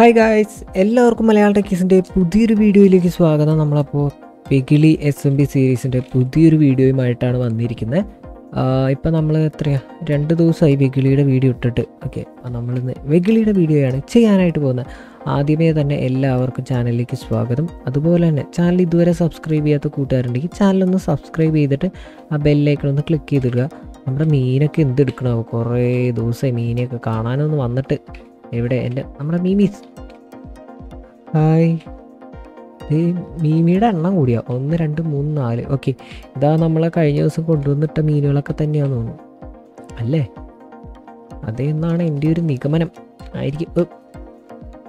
Hi guys, എല്ലാവർക്കും മലയാള ടെക്കിസിന്റെ പുതിയൊരു വീഡിയോയിലേക്ക് സ്വാഗതം. നമ്മളപ്പോൾ പെഗിലി SMB സീരീസിന്റെ പുതിയൊരു വീഡിയോയുമായിട്ടാണ് വന്നിരിക്കുന്നത്. ഇപ്പോൾ നമ്മൾ രണ്ട് ദിവസമായി വെഗിളിയുടെ വീഡിയോ ഇട്ടിട്ട് ഓക്കെ, അപ്പോൾ നമ്മളിന്ന് വെഗിളിയുടെ വീഡിയോയാണ് ചെയ്യാനായിട്ട് പോകുന്നത്. ആദ്യമേ തന്നെ എല്ലാവർക്കും ചാനലിലേക്ക് സ്വാഗതം. അതുപോലെ തന്നെ ചാനൽ ഇതുവരെ സബ്സ്ക്രൈബ് ചെയ്യാത്ത കൂട്ടുകാരുണ്ടെങ്കിൽ ചാനലൊന്ന് സബ്സ്ക്രൈബ് ചെയ്തിട്ട് ആ ബെല്ലൈക്കണൊന്ന് ക്ലിക്ക് ചെയ്തിടുക. നമ്മുടെ മീനൊക്കെ എന്തെടുക്കണോ, കുറേ ദിവസമായി മീനെയൊക്കെ കാണാനൊന്നും വന്നിട്ട്. ഇവിടെ എൻ്റെ നമ്മുടെ മീമീസ് ഹായ്. ഈ മീമിയുടെ എണ്ണം കൂടിയാ 1 2 3 4. ഓക്കെ, ഇതാ നമ്മളെ കഴിഞ്ഞ ദിവസം കൊണ്ടുവന്നിട്ട മീനുകളൊക്കെ തന്നെയാന്ന് തോന്നുന്നു അല്ലേ? അതെന്നാണ് എൻ്റെ ഒരു നിഗമനം ആയിരിക്കും.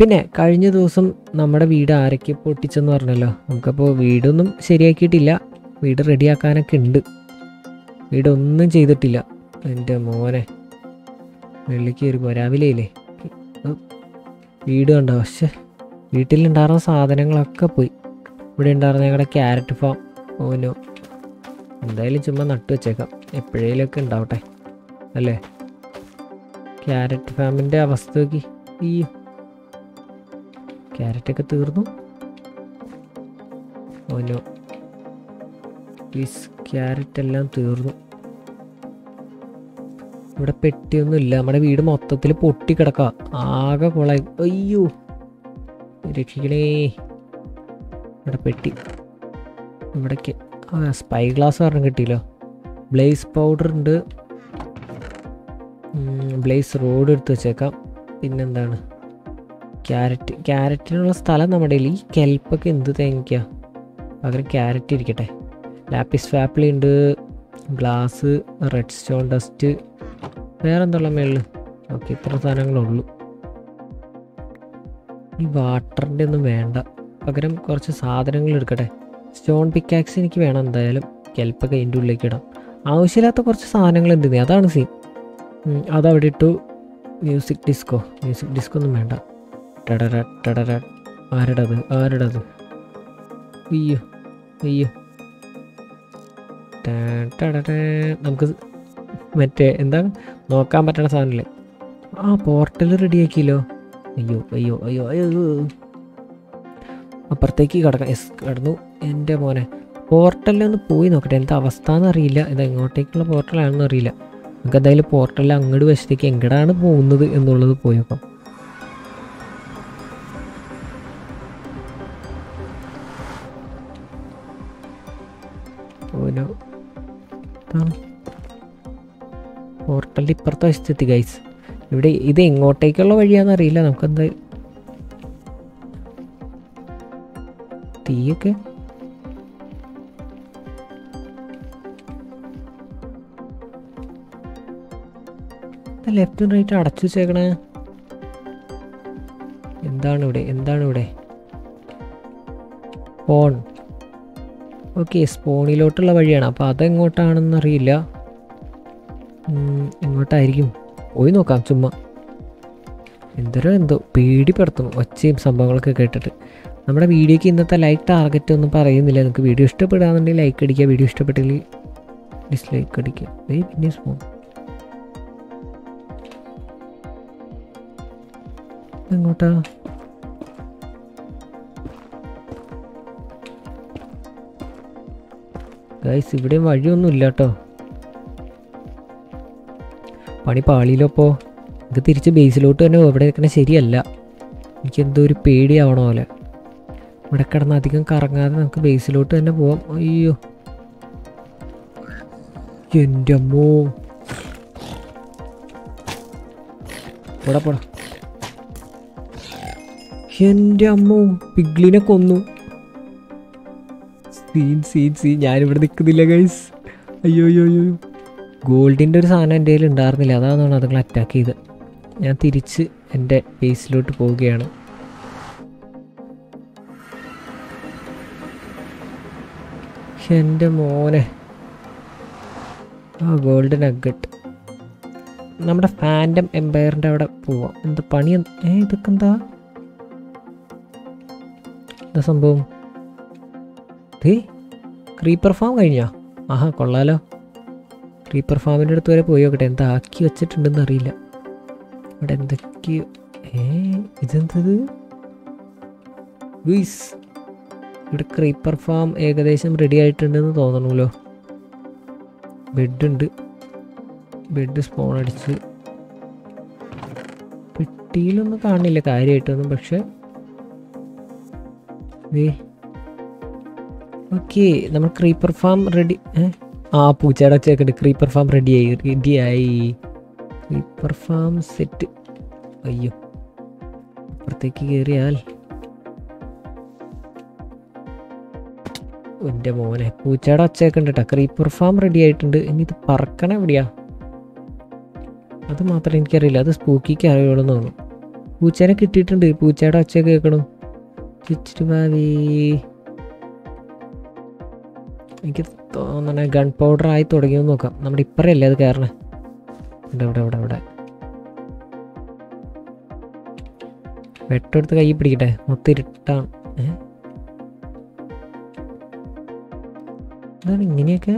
പിന്നെ കഴിഞ്ഞ ദിവസം നമ്മുടെ വീട് ആരൊക്കെ പൊട്ടിച്ചെന്ന് പറഞ്ഞല്ലോ. നമുക്കപ്പോൾ വീടൊന്നും ശരിയാക്കിയിട്ടില്ല. വീട് റെഡിയാക്കാനൊക്കെ ഉണ്ട്. വീടൊന്നും ചെയ്തിട്ടില്ല. എൻ്റെ മോനെ വെള്ളിക്ക് വരുമ്പോൾ രാവിലെ ഇല്ലേ വീട് കണ്ടോ? പക്ഷേ വീട്ടിലുണ്ടായിരുന്ന സാധനങ്ങളൊക്കെ പോയി. ഇവിടെ ഉണ്ടായിരുന്ന ഞങ്ങളുടെ ക്യാരറ്റ് ഫാം ഓനോ എന്തായാലും ചുമ്മാ നട്ടു വെച്ചേക്കാം. എപ്പോഴേലൊക്കെ ഉണ്ടാവട്ടെ അല്ലേ? ക്യാരറ്റ് ഫാമിൻ്റെ അവസ്ഥ നോക്കി. ഈ ക്യാരറ്റൊക്കെ തീർന്നു. ഓനോ പ്ലീസ്, ക്യാരറ്റ് എല്ലാം തീർന്നു. ഇവിടെ പെട്ടിയൊന്നും ഇല്ല. നമ്മുടെ വീട് മൊത്തത്തിൽ പൊട്ടിക്കിടക്കുക. ആകെ കൊളായി. അയ്യോ രക്ഷിക്കണേ. ഇവിടെ പെട്ടി ഇവിടേക്ക് സ്പൈ ഗ്ലാസ് പറഞ്ഞ് കിട്ടിയില്ലോ. ബ്ലേസ് പൗഡർ ഉണ്ട്. ബ്ലേസ് റോഡ് എടുത്ത് വെച്ചേക്കാം. പിന്നെന്താണ്? ക്യാരറ്റിനുള്ള സ്ഥലം നമ്മുടെ ഈ കെൽപ്പൊക്കെ എന്ത് തേങ്ങിക്കുക. പകരം ക്യാരറ്റ് ഇരിക്കട്ടെ. ലാപ്പിസ് ഫാപ്പിളി ഉണ്ട്. ഗ്ലാസ്, റെഡ് സ്റ്റോൺ ഡസ്റ്റ്, വേറെന്തുള്ള മേളിൽ. ഓക്കെ, ഇത്ര സാധനങ്ങളുള്ളൂ. ഈ വാട്ടറിൻ്റെ ഒന്നും വേണ്ട. പകരം കുറച്ച് സാധനങ്ങൾ എടുക്കട്ടെ. സ്റ്റോൺ പിക്കാക്സ് എനിക്ക് വേണം എന്തായാലും. കെൽപ്പൊക്കെ അതിൻ്റെ ഉള്ളിലേക്ക് ഇടാം. ആവശ്യമില്ലാത്ത കുറച്ച് സാധനങ്ങൾ എന്തിന്, അതാണ് സീൻ. അതവിടെ ഇട്ടു. മ്യൂസിക് ഡിസ്കോ ഒന്നും വേണ്ട. ടടര ആരടത് അയ്യോ അയ്യോ. നമുക്ക് മറ്റേ എന്താ നോക്കാൻ പറ്റണ സാധനമല്ലേ? ആ പോർട്ടൽ റെഡിയാക്കിയല്ലോ. അയ്യോ അയ്യോ അയ്യോ അയ്യോ. അപ്പുറത്തേക്ക് കടന്നു. എൻ്റെ മോനെ പോർട്ടലിലൊന്ന് പോയി നോക്കട്ടെ എന്താ അവസ്ഥ എന്നറിയില്ല. ഇത് എങ്ങോട്ടേക്കുള്ള പോർട്ടലാണെന്ന് അറിയില്ല. നമുക്ക് എന്തായാലും പോർട്ടലിൽ അങ്ങോട്ട് വശത്തേക്ക് എങ്ങടാണ് പോകുന്നത് എന്നുള്ളത് പോയപ്പം ഓരോ പോർട്ടലിൻ്റെ ഇപ്പുറത്തെ വശത്തെത്തി ഗൈസ്. ഇവിടെ ഇത് എങ്ങോട്ടേക്കുള്ള വഴിയാണെന്നറിയില്ല. നമുക്കെന്താ തീയൊക്കെ ലെഫ്റ്റും റൈറ്റും അടച്ചു വെച്ചേക്കണേ. എന്താണ് ഇവിടെ ഫോൺ. ഓക്കെ, സ്പോണിലോട്ടുള്ള വഴിയാണ്. അപ്പോൾ അതെങ്ങോട്ടാണെന്നറിയില്ല. എങ്ങോട്ടായിരിക്കും പോയി നോക്കാം. ചുമ്മാ എന്തോ പേടിപ്പെടുത്തുന്നു ഒച്ചയും സംഭവങ്ങളൊക്കെ കേട്ടിട്ട്. നമ്മുടെ വീഡിയോയ്ക്ക് ഇന്നത്തെ ലൈക്ക് ടാർഗറ്റ് ഒന്നും പറയുന്നില്ല. നിങ്ങൾക്ക് വീഡിയോ ഇഷ്ടപ്പെടാന്നുണ്ടെങ്കിൽ ലൈക്ക് അടിക്കുക. വീഡിയോ ഇഷ്ടപ്പെട്ടില്ലെങ്കിൽ ഡിസ്ലൈക്ക് അടിക്കുക. പിന്നെ സ്പോൺ എങ്ങോട്ടാ? ഗൈസ് ഇവിടെയും വഴിയൊന്നും ഇല്ല കേട്ടോ. പണി പാളിയിലോ. അപ്പോൾ ഇത് തിരിച്ച് ബേസിലോട്ട് തന്നെ ഇവിടെ നിൽക്കണേ ശരിയല്ല. എനിക്കെന്തോ ഒരു പേടിയാവണ പോലെ. ഇവിടെ കിടന്ന് അധികം കറങ്ങാതെ നമുക്ക് ബേസിലോട്ട് തന്നെ പോവാം. അയ്യോ എൻ്റെ അമ്മോ. പോടാ എൻ്റെ അമ്മോ. പിഗ്ലിനെ കൊന്നു. സീൻ ഞാനിവിടെ നിൽക്കുന്നില്ല ഗൈസ്. അയ്യോ അയ്യോ അയ്യോ. ഗോൾഡിൻ്റെ ഒരു സാധനം എൻ്റെ കയ്യിൽ ഉണ്ടായിരുന്നില്ല, അതാണ് അതുങ്ങൾ അറ്റാക്ക് ചെയ്ത്. ഞാൻ തിരിച്ച് എൻ്റെ ബേസിലോട്ട് പോവുകയാണ്. എൻ്റെ മോനെ, ആ ഗോൾഡൻ നഗ്ഗട്ട് നമ്മുടെ ഫാൻറ്റം എംപയറിൻ്റെ അവിടെ പോവാം. എന്താ പണി? ഇതൊക്കെ എന്താ എന്താ സംഭവം? ദേ ക്രീപ്പർ ഫാം കഴിഞ്ഞോ? ആഹാ, കൊള്ളാലോ. ക്രീപ്പർ ഫാമിൻ്റെ അടുത്ത് വരെ പോയി നോക്കട്ടെ, എന്താ ആക്കി വെച്ചിട്ടുണ്ടെന്ന് അറിയില്ല. ഇവിടെ എന്തൊക്കെയോ ഇതെന്തത്? ഇവിടെ ക്രീപ്പർ ഫാം ഏകദേശം റെഡി ആയിട്ടുണ്ടെന്ന് തോന്നണമല്ലോ. ബെഡുണ്ട്, ബെഡ് സ്പോൺ അടിച്ച് പെട്ടിയിലൊന്നും കാണില്ല കാര്യമായിട്ടൊന്നും. പക്ഷെ ഓക്കെ, നമ്മൾ ക്രീപ്പർ ഫാം റെഡി. ആ പൂച്ചയുടെ ചേക്കണ്ട്. ക്രീപ്പർ ഫാം റെഡിയായി. Creeper farm set. അയ്യോ, അപ്പുറത്തേക്ക് കയറിയാൽ എൻ്റെ മോനെ പൂച്ചയുടെ ഒച്ചയൊക്കെയുണ്ട് കേട്ടോ. ക്രീപ്പർ ഫാം റെഡി ആയിട്ടുണ്ട്. ഇനി ഇത് പറക്കണ എവിടെയാ? അത് മാത്രമേ എനിക്കറിയില്ല, അത് സ്പൂക്കിക്ക് അറിയുള്ളൂ എന്ന് തോന്നുന്നു. പൂച്ചേനെ കിട്ടിയിട്ടുണ്ട്. പൂച്ചയുടെ ഒച്ചയൊക്കെ കേൾക്കണം. ചുറ്റുമാവി എനിക്ക് തോന്നണേ ഗൺ പൗഡർ ആയി തുടങ്ങിയെന്ന് നോക്കാം. നമ്മുടെ ഇപ്പറയല്ലേ അത് കയറണേ? ഇവിടെ ഇവിടെ ഇവിടെ ഇവിടെ വെട്ടെടുത്ത് കൈ പിടിക്കട്ടെ. മൊത്തം ഇരുട്ടാണ്. എന്താണ് ഇങ്ങനെയൊക്കെ?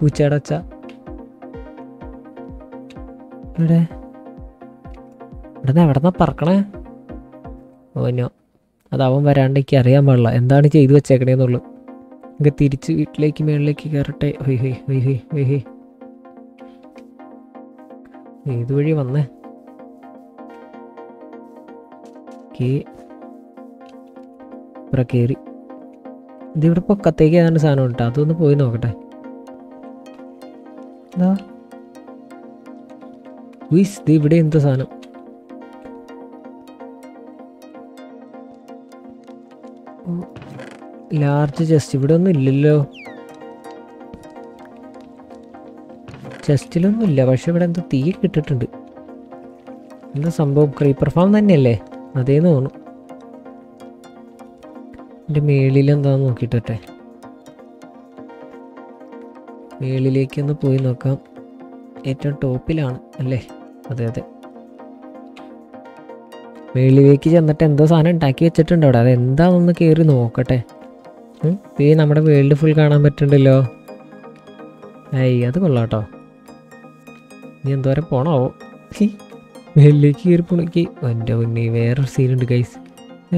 പൂച്ചയുടെ ഒച്ച ഇവിടെ ഇവിടെ എവിടെന്നാ പറക്കണേ? ഓനോ, അതവൻ വരാണ്ട് എനിക്ക് അറിയാൻ പാടില്ല എന്താണ് ചെയ്തു വെച്ചേക്കണേന്നുള്ളു. എനിക്ക് തിരിച്ച് വീട്ടിലേക്ക് മേളിലേക്ക് കയറട്ടെ. ഹൊയ് ഹൊയ് ഹൊയ് ഹൊയ് ഹൊയ് ഹൊയ്, ഏതുവഴി വന്നേ? ഇവിടെ കയറി. ഇതിവിടെ പൊക്കത്തേക്ക് ഏതാണ്ട് സാധനം കേട്ടോ, അതൊന്ന് പോയി നോക്കട്ടെ. ഇത് ഇവിടെ എന്താ സാധനം? Large chest. ഇവിടെ ഒന്നും ഇല്ലല്ലോ, ചെസ്റ്റിലൊന്നും ഇല്ല. പക്ഷെ ഇവിടെ എന്തോ തീ കിട്ടിട്ടുണ്ട്. എന്താ സംഭവം? ക്രീപ്പർ ഫാം തന്നെയല്ലേ? അതേന്ന് തോന്നുന്നു. എൻ്റെ മേളിലെന്താന്ന് നോക്കിയിട്ടെ, മേളിലേക്കൊന്ന് പോയി നോക്കാം. ഏറ്റവും ടോപ്പിലാണ് അല്ലേ? അതെ അതെ, മേളിലേക്ക് ചെന്നിട്ട് എന്തോ സാധനം ഉണ്ടാക്കി വെച്ചിട്ടുണ്ട് അവിടെ. അതെന്താണെന്ന് കയറി നോക്കട്ടെ. ഈ നമ്മുടെ വേൾഡ് ഫുൾ കാണാൻ പറ്റുന്നുണ്ടല്ലോ. അത് കൊള്ളാട്ടോ. നീ എന്തോരം പോണാവോ? മേളിലേക്ക് കയറി പോണക്കി. എൻ്റെ മുന്നേ വേറൊരു സീനുണ്ട് ഗൈസ്.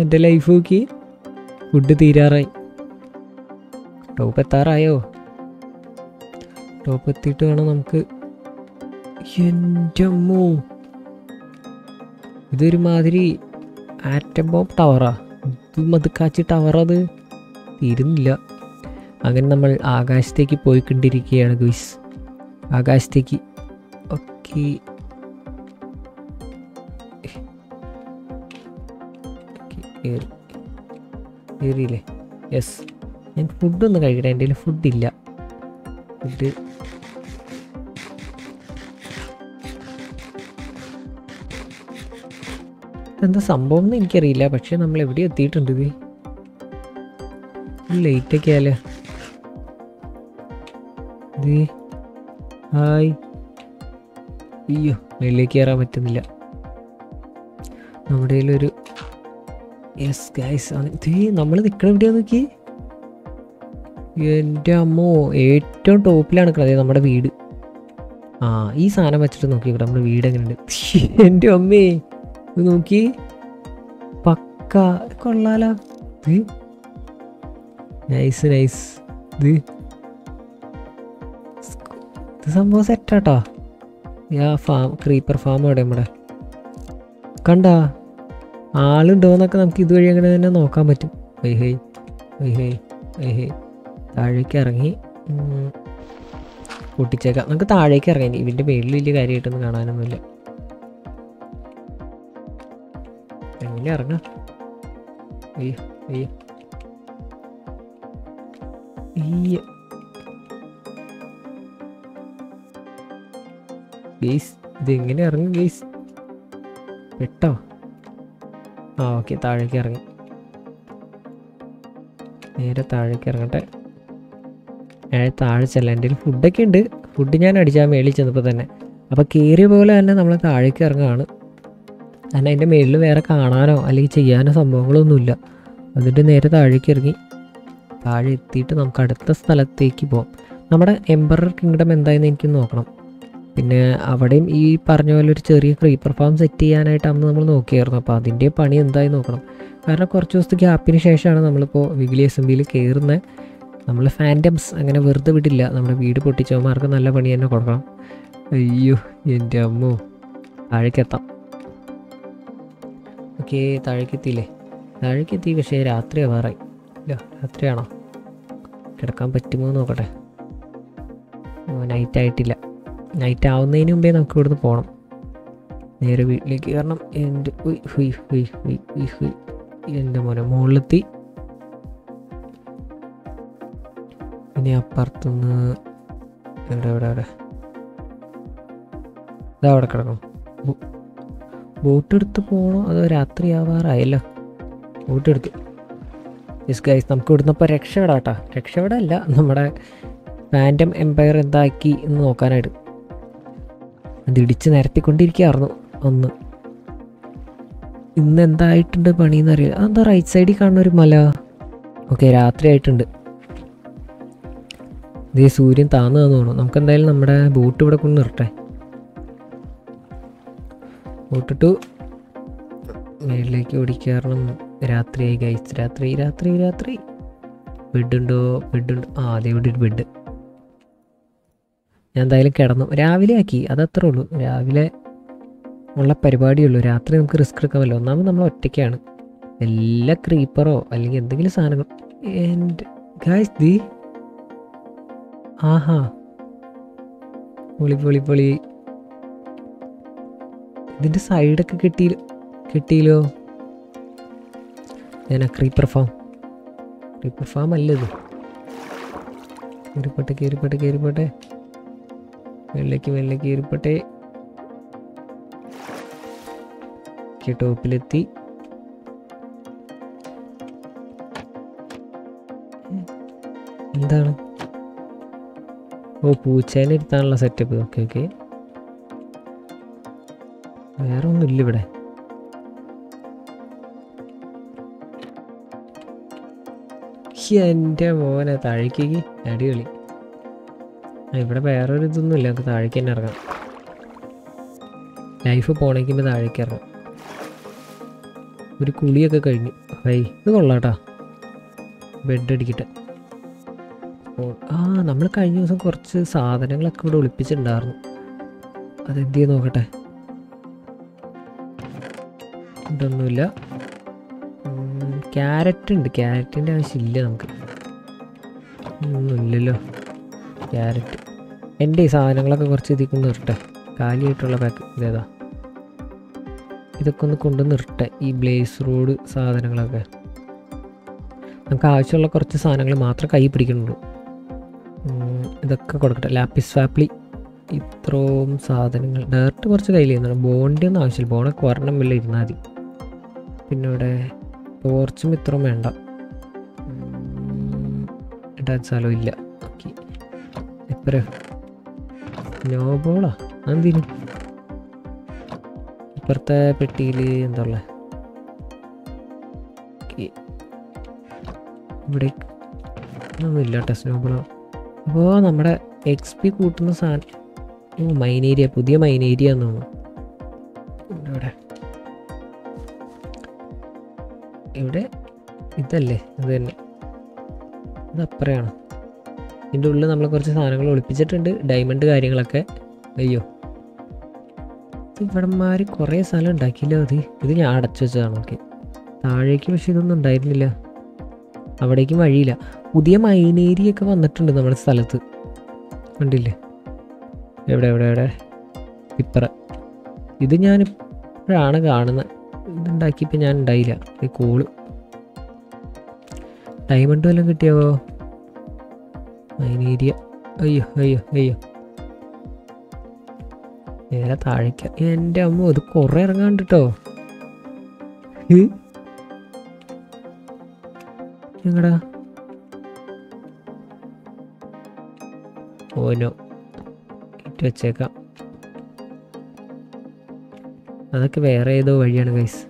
എൻ്റെ ലൈഫ് നോക്കി. ഫുഡ് തീരാറായി. ടോപ്പ് എത്താറായോ? ടോപ്പ് എത്തിയിട്ട് വേണം നമുക്ക്. എൻ്റെ അമ്മോ, ഇതൊരുമാതിരി ആറ്റം ബോംബ് ടവറാ. ഇത് കാച്ചി ടവർ, അത് തീരുന്നില്ല. അങ്ങനെ നമ്മൾ ആകാശത്തേക്ക് പോയിക്കൊണ്ടിരിക്കുകയാണ് ഗൈസ്. ആകാശത്തേക്ക്. ഓക്കെ, കയറിയില്ലേ? യെസ്. ഞാൻ ഫുഡൊന്നും കഴിക്കട്ടെ, എൻ്റെ കയ്യിൽ ഫുഡില്ല. ഫുഡ് എന്താ സംഭവം എന്ന് എനിക്കറിയില്ല. പക്ഷെ നമ്മൾ എവിടെ എത്തിയിട്ടുണ്ട്? ഇത് ലേറ്റൊക്കെ ആയാലേ. ഹായ്. അയ്യോ, മേളിലേക്ക് കയറാൻ പറ്റുന്നില്ല. നമ്മുടെ കയ്യിലൊരു യെസ് ഗൈസ്. നമ്മൾ നിൽക്കണം. എവിടെയാ നോക്കി? എൻ്റെ അമ്മോ, ഏറ്റവും ടോപ്പിലാണ് നിൽക്കുന്നത്. അതായത് നമ്മുടെ വീട്. ആ, ഈ സാധനം വെച്ചിട്ട് നോക്കിക്കൂടെ നമ്മുടെ വീട് എങ്ങനെയുണ്ട്? എൻ്റെ അമ്മേ, ഇത് നോക്കി. പക്ക കൊള്ളാലോ. Nice nice. ഇത് സംഭവം സെറ്റാട്ടോ. ആ ഫാം, ക്രീപ്പർ ഫാം അവിടെ നമ്മുടെ കണ്ട ആളുണ്ടോന്നൊക്കെ നമുക്ക് ഇതുവഴി അങ്ങനെ തന്നെ നോക്കാൻ പറ്റും. ഹൈ ഹൈ ഹൈ ഹൈ ഹൈ ഹൈ. താഴേക്ക് ഇറങ്ങി പൊട്ടിച്ചേക്കാം. നമുക്ക് താഴേക്ക് ഇറങ്ങി. ഇതിൻ്റെ മേളിൽ വലിയ കാര്യമായിട്ടൊന്നും കാണാനൊന്നുമില്ല. എങ്ങനെ ഇറങ്ങാം? ഗെയ്സ് ഇതെങ്ങനെ ഇറങ്ങും ഗെയ്സ്? പെട്ടോ? ആ ഓക്കെ, താഴേക്ക് ഇറങ്ങി, നേരെ താഴേക്ക് ഇറങ്ങട്ടെ. താഴെ ചെല്ലാം. എൻ്റെ ഫുഡൊക്കെ ഉണ്ട്. ഫുഡ് ഞാൻ അടിച്ചാൽ മേളിൽ ചെന്നപ്പോൾ തന്നെ. അപ്പോൾ കയറിയ പോലെ തന്നെ നമ്മൾ താഴേക്ക് ഇറങ്ങുകയാണ്. കാരണം അതിൻ്റെ മേളിൽ വേറെ കാണാനോ അല്ലെങ്കിൽ ചെയ്യാനോ സംഭവങ്ങളൊന്നുമില്ല. എന്നിട്ട് നേരെ താഴേക്ക് ഇറങ്ങി. താഴെ എത്തിയിട്ട് നമുക്ക് അടുത്ത സ്ഥലത്തേക്ക് പോകാം. നമ്മുടെ എംപറർ കിങ്ഡം എന്തായെന്ന് എനിക്ക് നോക്കണം. പിന്നെ അവിടെയും ഈ പറഞ്ഞ പോലെ ഒരു ചെറിയ ക്രീപ്പർ ഫാം സെറ്റ് ചെയ്യാനായിട്ടാണെന്ന് നമ്മൾ നോക്കിയായിരുന്നു. അപ്പോൾ അതിൻ്റെ പണി എന്തായി നോക്കണം. കാരണം കുറച്ച് ദിവസത്തെ ഗ്യാപ്പിന് ശേഷമാണ് നമ്മളിപ്പോൾ വീക്ക്ലി അസംബ്ലിയിൽ കയറുന്നത്. നമ്മൾ ഫാൻറ്റംസ് അങ്ങനെ വെറുതെ വിടില്ല. നമ്മുടെ വീട് പൊട്ടിച്ചവന്മാർക്ക് നല്ല പണി തന്നെ കൊടുക്കണം. അയ്യോ എൻ്റെ അമ്മോ, താഴേക്കെത്താം. ഓക്കെ, താഴേക്കെത്തിയില്ലേ? താഴേക്കെത്തി. പക്ഷേ രാത്രിയാണ്, വേറായി ഇല്ല. രാത്രിയാണോ? കിടക്കാൻ പറ്റുമോ നോക്കട്ടെ. നൈറ്റ് ആയിട്ടില്ല. നൈറ്റ് ആവുന്നതിന് മുമ്പേ നമുക്ക് ഇവിടുന്ന് പോകണം നേരെ വീട്ടിലേക്ക്. കാരണം എൻ്റെ എൻ്റെ മോനെ മുകളിലെത്തി. ഇനി അപ്പുറത്തുനിന്ന് എവിടെ എവിടെ എവിടെ ഇതാ അവിടെ കിടക്കണം. ബോട്ടെടുത്ത് പോകണോ? അതോ രാത്രി ആവാറായല്ലോ. ബോട്ടെടുത്ത് യെസ് ഗൈസ്, നമുക്ക് ഇവിടുന്ന് ഇപ്പോൾ രക്ഷപ്പെടാം കേട്ടോ. രക്ഷപ്പെടല്ല, നമ്മുടെ ഫാൻറ്റം എംപയർ എന്താക്കി എന്ന് നോക്കാനായിട്ട് അത് ഇടിച്ച് നിരത്തിക്കൊണ്ടിരിക്കുകയായിരുന്നു ഒന്ന്. ഇന്ന് എന്തായിട്ടുണ്ട് പണിയെന്ന് അറിയില്ല. അതെന്താ റൈറ്റ് സൈഡിൽ കാണുന്നൊരു മല? ഓക്കെ, രാത്രി ആയിട്ടുണ്ട്. ഇതേ സൂര്യൻ താന്നു തോന്നുന്നു. നമുക്കെന്തായാലും നമ്മുടെ ബോട്ട് ഇവിടെ കൊണ്ട് നിർത്തേ. ബോട്ടിട്ടു മേളിലേക്ക് ഓടിക്കാരണം. രാത്രിയായി ഗൈസ്. രാത്രി രാത്രി രാത്രി. ബെഡുണ്ടോ? ബെഡുണ്ടോ? ആ അതെ, ഇവിടെ ഒരു ബെഡ്. ഞാൻ എന്തായാലും കിടന്നു. രാവിലെ ആക്കി, അതത്രേ ഉള്ളൂ. രാവിലെ ഉള്ള പരിപാടിയുള്ളൂ. രാത്രി നമുക്ക് റിസ്ക് എടുക്കാമല്ലോ. ഒന്നാമത് നമ്മൾ ഒറ്റയ്ക്കാണ്. എല്ലാ ക്രീപ്പറോ അല്ലെങ്കിൽ എന്തെങ്കിലും സാധനങ്ങൾ. എൻ്റെ ഗൈസ് ദി ആഹാ പൊളി പൊളി പൊളി. ഇതിൻ്റെ സൈഡൊക്കെ കിട്ടിയില്ലോ. ഞാനാ ക്രീപ്പർ ഫാം അല്ല ഇത്. കയറിപ്പോട്ടെ വെള്ളക്ക് കയറിപ്പോട്ടെ. ടോപ്പിലെത്തി. എന്താണ്? ഓ, പൂച്ചേനെ ഇരുത്താനുള്ള സെറ്റപ്പ്. ഓക്കെ ഓക്കെ, വേറെ ഒന്നും ഇല്ല ഇവിടെ. എൻ്റെ മോനെ താഴേക്ക് അടിപൊളി. ഇവിടെ വേറൊരു ഇതൊന്നും ഇല്ല. നമുക്ക് താഴേക്ക് തന്നെ ഇറങ്ങാം. ലൈഫ് പോണേക്കുമ്പോൾ താഴേക്ക് ഇറങ്ങാം. ഒരു കുളിയൊക്കെ കഴിഞ്ഞു. ഹൈ, ഇത് കൊള്ളാട്ടാ. ബെഡ് അടിക്കട്ടെ. ആ, നമ്മൾ കഴിഞ്ഞ ദിവസം കുറച്ച് സാധനങ്ങളൊക്കെ ഇവിടെ ഒളിപ്പിച്ചിട്ടുണ്ടായിരുന്നു. അതെന്ത് ചെയ്ത് നോക്കട്ടെ. ഇതൊന്നുമില്ല. ക്യാരറ്റ് ഉണ്ട്. ക്യാരറ്റിൻ്റെ ആവശ്യമില്ല നമുക്ക്. ഒന്നുമില്ലല്ലോ ക്യാരറ്റ്. എൻ്റെ ഈ സാധനങ്ങളൊക്കെ കുറച്ച് ഇതിൽ കൊണ്ട് നിർട്ടെ. കാലിയായിട്ടുള്ള പാക്ക് ഇതേതാ? ഇതൊക്കെ ഒന്ന് കൊണ്ട് നിർട്ടെ. ഈ ബ്ലേസ് റോഡ് സാധനങ്ങളൊക്കെ നമുക്ക് ആവശ്യമുള്ള കുറച്ച് സാധനങ്ങൾ മാത്രം കൈ പിടിക്കണുള്ളൂ. ഇതൊക്കെ കൊടുക്കട്ടെ. ലാപ്പിസ് ഫാപ്ലി. ഇത്രയും സാധനങ്ങൾ. ഡയറക്റ്റ് കുറച്ച് കയ്യിൽ ചെയ്യുന്നുണ്ട്. ബോണ്ടി ഒന്നും ആവശ്യമില്ല. ബോണൊക്കെ ഒരെണ്ണം വല്ല ഇരുന്നാൽ മതി. പിന്നെ ഇവിടെ ടോർച്ചും ഇത്രയും വേണ്ട. ഇടാൻ സ്ഥലവും ഇല്ല. ഓക്കെ, എപ്പര നോ ബോളാ. എന്തിനു? ഇപ്പുറത്തെ പെട്ടിയിൽ എന്താ ഉള്ളത്? ഇവിടെ ഒന്നുമില്ല ടെസ്റ്റ് നോക്കണോ. അപ്പോൾ നമ്മുടെ എക്സ് പി കൂട്ടുന്ന സാധനം മൈനേരിയ, പുതിയ മൈനേരിയ എന്ന് തോന്നുന്നു. ഇവിടെ ഇവിടെ ഇതല്ലേ? ഇത് തന്നെ. ഇത് അപ്പുറയാണ്. ഇതിൻ്റെ ഉള്ളിൽ നമ്മൾ കുറച്ച് സാധനങ്ങൾ ഒളിപ്പിച്ചിട്ടുണ്ട്. ഡയമണ്ട് കാര്യങ്ങളൊക്കെ. അയ്യോ, ഇവിടന്മാർ കുറേ സ്ഥലം ഉണ്ടാക്കിയില്ല. അത് ഇത് ഞാൻ അടച്ചു വെച്ചതാണ്. ഓക്കെ, താഴേക്ക് പക്ഷേ ഇതൊന്നും ഉണ്ടായിരുന്നില്ല. അവിടേക്കും വഴിയില്ല. പുതിയ മൈനേരിയൊക്കെ വന്നിട്ടുണ്ട് നമ്മുടെ സ്ഥലത്ത്. ഉണ്ടില്ലേ? എവിടെ എവിടെ എവിടെ? ഇപ്പറ. ഇത് ഞാൻ ഇപ്പോഴാണ് കാണുന്നത്. ഇതുണ്ടാക്കിയപ്പോൾ ഞാൻ ഉണ്ടായില്ല. ഈ കോള് ഡയമണ്ട് വല്ലതും കിട്ടിയാവോ? മൈനേരിയ. അയ്യോ അയ്യോ അയ്യോ, നേരെ താഴേക്ക്. എൻ്റെ അമ്മ ഇത് കുറെ ഇറങ്ങാണ്ട് കേട്ടോ. എങ്ങടാ ഓനോ ഇട്ട് വെച്ചേക്കാം. അതൊക്കെ വേറെ ഏതോ വഴിയാണ് ഗൈസ്.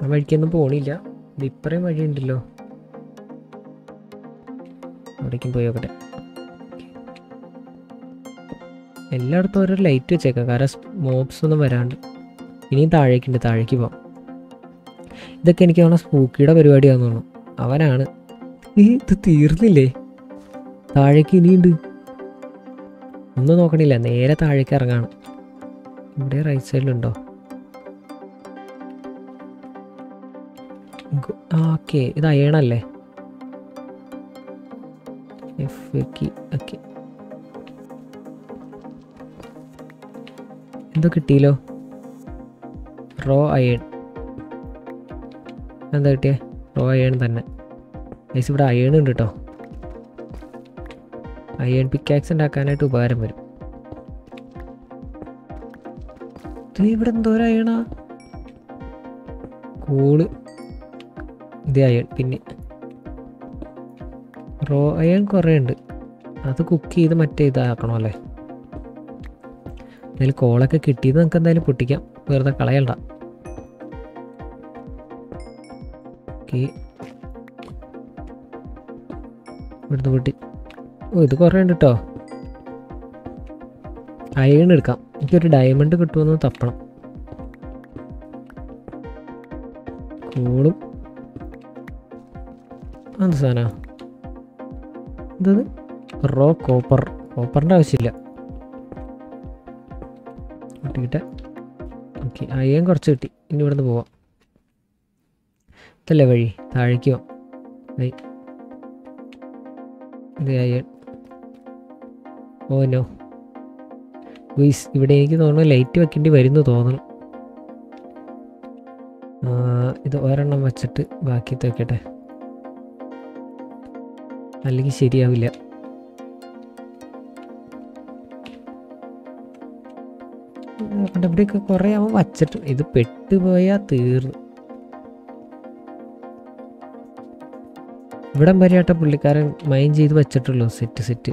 ആ വഴിക്കൊന്നും പോണില്ല. ഇത് ഇപ്പറേ വഴിയുണ്ടല്ലോ, അവിടേക്കും പോയി നോക്കട്ടെ. എല്ലായിടത്തും ഓരോ ലൈറ്റ് വെച്ചേക്കാം കാരണം മോബ്സ് ഒന്നും വരാണ്ട്. ഇനിയും താഴേക്കുണ്ട്, താഴേക്ക് പോവാം. ഇതൊക്കെ എനിക്ക് അവനെ സ്പൂക്കിയുടെ പരിപാടിയാന്ന് തോന്നുന്നു. അവനാണ് ഇത് തീർന്നില്ലേ? താഴേക്ക് ഇനിയുണ്ട്, ഒന്നും നോക്കണില്ല, നേരെ താഴേക്ക് ഇറങ്ങാണ്. ഇവിടെ റൈറ്റ് സൈഡിലുണ്ടോ? ഓക്കെ, ഇത് അയണല്ലേ? എന്തോ കിട്ടിയില്ലോ, റോ അയൺ. എന്താ കിട്ടിയേ? റോ അയൺ തന്നെ. ഗൈസ് ഇവിടെ അയൺ ഉണ്ട് കേട്ടോ. അയൺ പിക്കാക്സ് ഉണ്ടാക്കാനായിട്ട് ഉപകാരം വരും. ഇവിടെ എന്തോരം അയണാ കൂള്. ഇത് അയൺ, പിന്നെ റോ അയൺ കുറേ ഉണ്ട്. അത് കുക്ക് ചെയ്ത് മറ്റേ ഇതാക്കണോ അല്ലേ? അതിൽ കോളൊക്കെ കിട്ടിയത് നമുക്ക് എന്തായാലും പൊട്ടിക്കാം, വെറുതെ കളയണ്ട. ഓക്കെ, ഇവിടുന്ന് പൊട്ടി. ഓ ഇത് കുറേ ഉണ്ട് കേട്ടോ. അയൺ എടുക്കാം. എനിക്കൊരു ഡയമണ്ട് കിട്ടുമെന്ന് തപ്പണം. കോളും അത് സാധന എന്തത്? Raw copper. കോപ്പറിൻ്റെ ആവശ്യമില്ല, കിട്ടിട്ടെ. ഓക്കെ, അയ്യം കുറച്ച് കിട്ടി. ഇനി ഇവിടുന്ന് പോവാം. ഇതല്ലേ വഴി, താഴേക്ക് പോവാം. ഇത് അയ്യൻ. ഓനോ ഗൈസ്, ഇവിടെ എനിക്ക് തോന്നുന്നു ലൈറ്റ് വെക്കേണ്ടി വരുന്നു തോന്നണം. ഇത് ഒരെണ്ണം വെച്ചിട്ട് ബാക്കി വെക്കട്ടെ, അല്ലെങ്കിൽ ശരിയാവില്ല. ഇവിടെയൊക്കെ കുറേ അവൻ വച്ചിട്ട് ഇത് പെട്ടുപോയാൽ തീർന്നു. ഇവിടെ വരെയാട്ട പുള്ളിക്കാരൻ മൈൻഡ് ചെയ്ത് വച്ചിട്ടുള്ളൂ. സെറ്റ് സെറ്റ്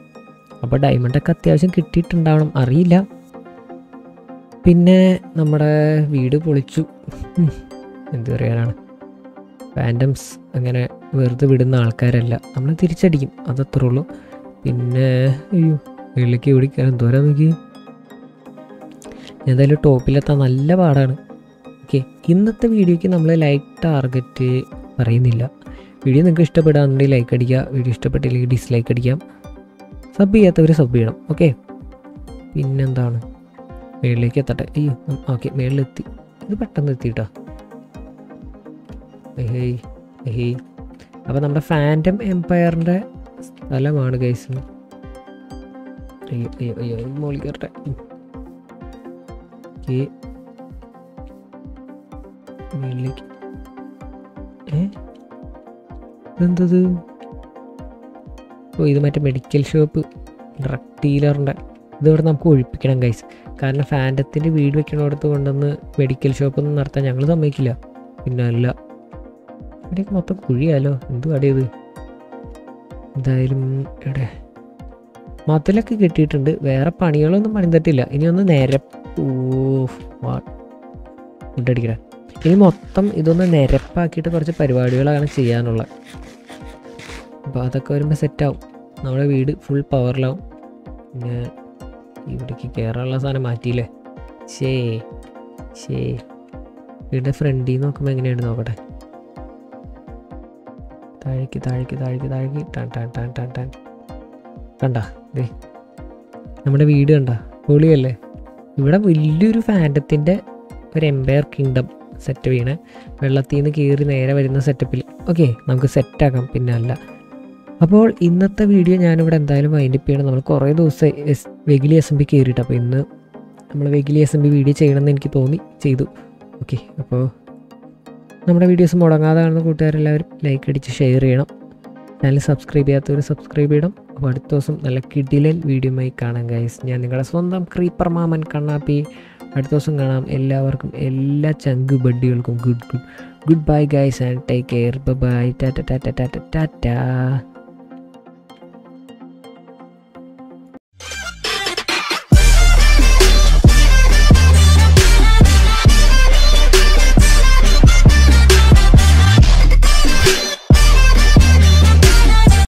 അപ്പോൾ ഡയമണ്ടൊക്കെ അത്യാവശ്യം കിട്ടിയിട്ടുണ്ടാവണം, അറിയില്ല. പിന്നെ നമ്മുടെ വീട് പൊളിച്ചു, എന്തു പറയാനാണ്. ഫാൻറ്റംസ് അങ്ങനെ വെറുതെ വിടുന്ന ആൾക്കാരല്ല, നമ്മൾ തിരിച്ചടിക്കും, അതത്രേ ഉള്ളൂ. പിന്നെ അയ്യോ, വീട്ടിലേക്ക് ഓടിക്കാൻ എന്തോരം നോക്കി. എന്തായാലും ടോപ്പിലെത്താൻ നല്ല പാടാണ്. ഓക്കെ, ഇന്നത്തെ വീഡിയോയ്ക്ക് നമ്മൾ ലൈക്ക് ടാർഗറ്റ് പറയുന്നില്ല. വീഡിയോ നിങ്ങൾക്ക് ഇഷ്ടപ്പെടാന്നുണ്ടെങ്കിൽ ലൈക്ക് അടിക്കുക, വീഡിയോ ഇഷ്ടപ്പെട്ടില്ലെങ്കിൽ ഡിസ്ലൈക്ക് അടിക്കാം. സബ് ചെയ്യാത്തവർ സബ് ചെയ്യണം. ഓക്കെ, പിന്നെന്താണ്, മേളിലേക്ക് എത്തട്ടെ. അയ്യോ, ഓക്കെ മേളിലെത്തി. ഇത് പെട്ടെന്ന് എത്തിയിട്ടോ. Hey hey. അപ്പോൾ നമ്മുടെ ഫാൻറ്റം എംപയറിൻ്റെ സ്ഥലമാണ് ഗൈസ്. അയ്യോ അയ്യോ അയ്യോ, മോളി കയറട്ടെ. ഓക്കെ, മേളിലേക്ക്. ഇതെന്തത്? ഓ ഇത് മറ്റേ മെഡിക്കൽ ഷോപ്പ്, ഡ്രഗ് ഡീലറിൻ്റെ. ഇതിവിടെ നമുക്ക് ഒഴിപ്പിക്കണം ഗൈസ്, കാരണം ഫാൻറ്റത്തിൻ്റെ വീട് വെക്കണോടത്ത് കൊണ്ടുവന്ന് മെഡിക്കൽ ഷോപ്പൊന്നും നടത്താൻ ഞങ്ങൾ സമ്മതിക്കില്ല. പിന്നെ അല്ല, ഇവിടെയൊക്കെ മൊത്തം കുഴിയാലോ, എന്ത് കടയത്. എന്തായാലും ഇവിടെ മതിലൊക്കെ കെട്ടിയിട്ടുണ്ട്, വേറെ പണികളൊന്നും പണിതട്ടില്ല. ഇനി ഒന്ന് നിരപ്പടിക്കട, ഇനി മൊത്തം ഇതൊന്ന് നിരപ്പാക്കിയിട്ട് കുറച്ച് പരിപാടികളാണ് ചെയ്യാനുള്ളത്. അപ്പോൾ അതൊക്കെ വരുമ്പോൾ സെറ്റാവും, നമ്മുടെ വീട് ഫുൾ പവറിലാവും. പിന്നെ ഇവിടേക്ക് കയറാനുള്ള സാധനം മാറ്റിയില്ലേ? ശേ ശേ, വീടിൻ്റെ ഫ്രണ്ടിൽ നിന്ന് നോക്കുമ്പോൾ എങ്ങനെയാണ് നോക്കട്ടെ. താഴേക്ക് താഴേക്ക് താഴേക്ക് താഴേക്ക് ടാൻ ടാൻ ടാൻ ടാൻ ടാൻ. കണ്ട നമ്മുടെ വീട് കണ്ട പൊളിയല്ലേ. ഇവിടെ വലിയൊരു ഫാൻറ്റത്തിൻ്റെ ഒരു എംപയർ കിങ്ഡം സെറ്റ് വീണ് വെള്ളത്തിൽ നിന്ന് കയറി നേരെ വരുന്ന സെറ്റപ്പിൽ ഓക്കെ നമുക്ക് സെറ്റാക്കാം പിന്നല്ല. അപ്പോൾ ഇന്നത്തെ വീഡിയോ ഞാനിവിടെ എന്തായാലും വൈൻഡപ്പ് ചെയ്യണം. നമ്മൾ കുറേ ദിവസമായി വെഗിലി എസ് എം പി കയറിയിട്ട്, അപ്പോൾ ഇന്ന് നമ്മൾ വെഗിലി എസ് എം പി വീഡിയോ ചെയ്യണമെന്ന് എനിക്ക് തോന്നി ചെയ്തു. ഓക്കെ, അപ്പോൾ നമ്മുടെ വീഡിയോസ് മുടങ്ങാതെ കാണുന്ന കൂട്ടുകാരെല്ലാവരും ലൈക്ക് അടിച്ച് ഷെയർ ചെയ്യണം. ചാനൽ സബ്സ്ക്രൈബ് ചെയ്യാത്തവർ സബ്സ്ക്രൈബ് ചെയ്യണം. അപ്പോൾ അടുത്ത ദിവസം നല്ല കിടിലൻ വീഡിയോയുമായി കാണാം ഗൈസ്. ഞാൻ നിങ്ങളുടെ സ്വന്തം ക്രീപ്പർ മാമൻ കണ്ണാപ്പി. അടുത്ത ദിവസം കാണാം. എല്ലാവർക്കും, എല്ലാ ചങ്ക് ബഡ്ഡികൾക്കും good bye guys and take care. Bye Tata Tata Tata Tata.